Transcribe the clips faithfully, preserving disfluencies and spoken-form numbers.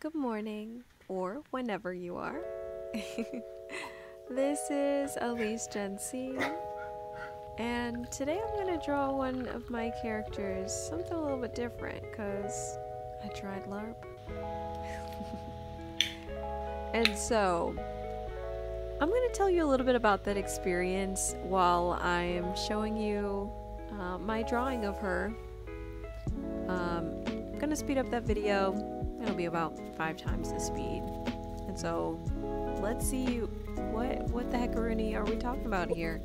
good morning, or whenever you are. This is Alese Jensine, and today I'm going to draw one of my characters, something a little bit different, because I tried LARP. And so, I'm going to tell you a little bit about that experience while I'm showing you uh, my drawing of her. Um, I'm going to speed up that video. It'll be about five times the speed. And so, let's see what what the heckaroonie are we talking about here.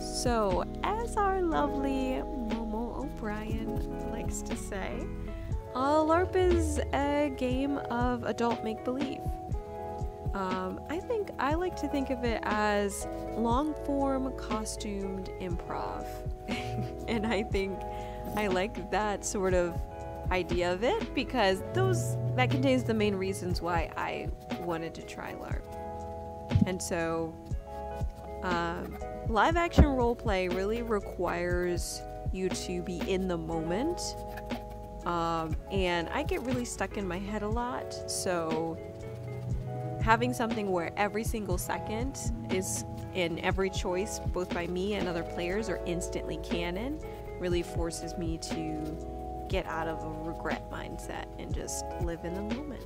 So, as our lovely Momo O'Brien likes to say, uh, LARP is a game of adult make-believe. Um, I think I like to think of it as long-form costumed improv, and I think I like that sort of idea of it because those that contains the main reasons why I wanted to try LARP. And so, um, live-action roleplay really requires you to be in the moment, um, and I get really stuck in my head a lot, so having something where every single second is in every choice, both by me and other players, are instantly canon, really forces me to get out of a regret mindset and just live in the moment.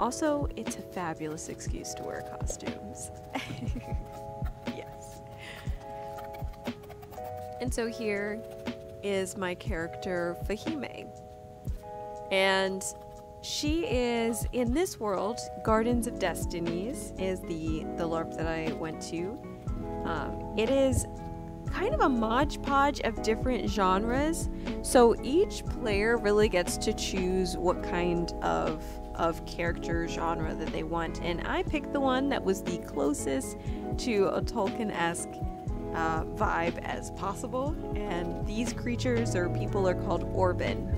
Also, it's a fabulous excuse to wear costumes. Yes. And so here is my character, Fehime. And she is, in this world, Gardens of Destinies is the, the LARP that I went to. Um, it is kind of a modge podge of different genres, so each player really gets to choose what kind of, of character genre that they want, and I picked the one that was the closest to a Tolkien-esque uh, vibe as possible, and these creatures or people are called Orbin.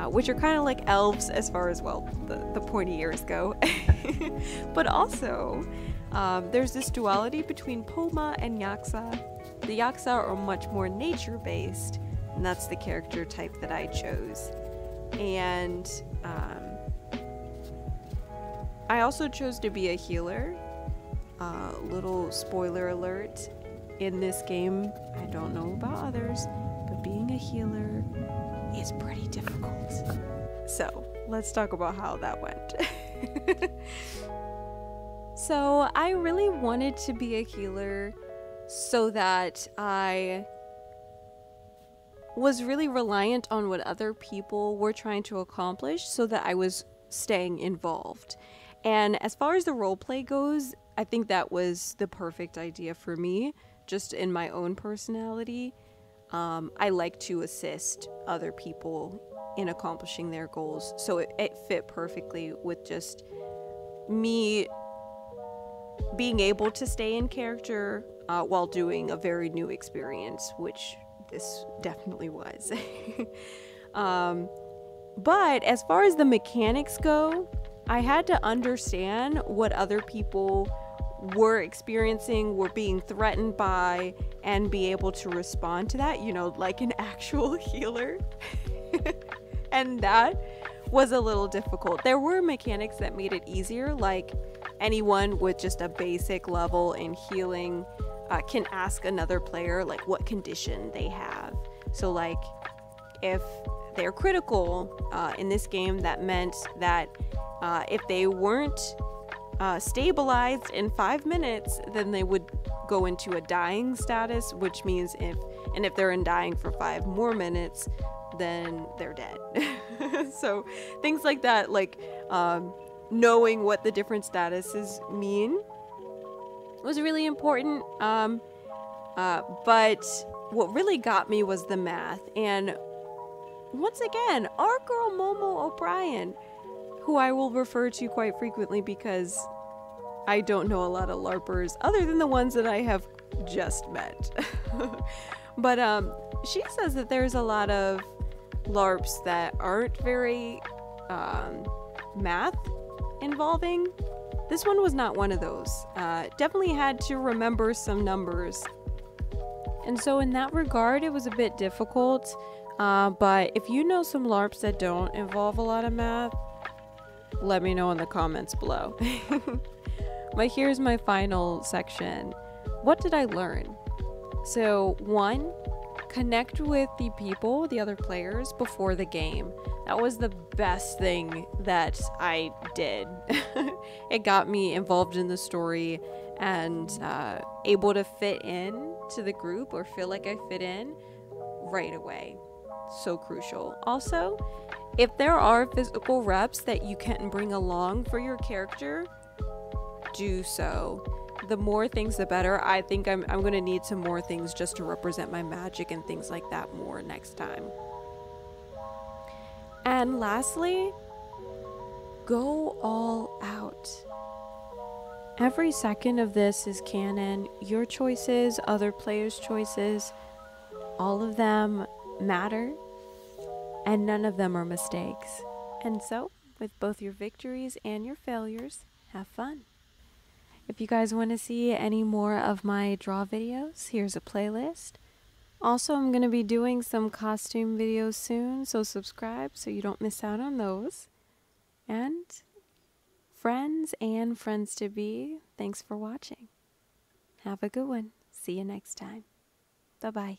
Uh, which are kind of like elves as far as, well, the, the pointy ears go. But also, um, there's this duality between Poma and Yaksaa. The Yaksaa are much more nature-based, and that's the character type that I chose. And um, I also chose to be a healer. Uh, little spoiler alert, in this game, I don't know about others, but being a healer is pretty difficult. So let's talk about how that went. So I really wanted to be a healer so that I was really reliant on what other people were trying to accomplish, so that I was staying involved. And as far as the role play goes, I think that was the perfect idea for me, just in my own personality. Um, I like to assist other people in accomplishing their goals, so it, it fit perfectly with just me being able to stay in character uh, while doing a very new experience, which this definitely was. um, but as far as the mechanics go, I had to understand what other people were experiencing, were being threatened by, and be able to respond to that, you know, like an actual healer. And that was a little difficult. There were mechanics that made it easier, like anyone with just a basic level in healing uh, can ask another player like what condition they have. So like if they're critical uh, in this game, that meant that uh, if they weren't Uh, stabilized in five minutes, then they would go into a dying status, which means if and if they're in dying for five more minutes, then they're dead. So things like that, like um, knowing what the different statuses mean was really important. Um, uh, but what really got me was the math, and once again, our girl Momo O'Brien, who I will refer to quite frequently because I don't know a lot of LARPers other than the ones that I have just met. But um, she says that there's a lot of LARPs that aren't very um, math involving. This one was not one of those. Uh, definitely had to remember some numbers. And so in that regard, it was a bit difficult. Uh, but if you know some LARPs that don't involve a lot of math, let me know in the comments below. But here's my final section. What did I learn? So one, connect with the people, the other players, before the game. That was the best thing that I did. It got me involved in the story and uh, able to fit in to the group or feel like I fit in right away. So crucial. Also, if there are physical reps that you can bring along for your character, do so. The more things, the better. I think I'm, I'm gonna need some more things just to represent my magic and things like that more next time. And lastly, go all out. Every second of this is canon. Your choices, other players' choices, all of them matter, and none of them are mistakes. And so, with both your victories and your failures, have fun. If you guys want to see any more of my draw videos, here's a playlist. Also, I'm going to be doing some costume videos soon, so subscribe so you don't miss out on those. And friends and friends-to-be, thanks for watching. Have a good one. See you next time. Bye-bye.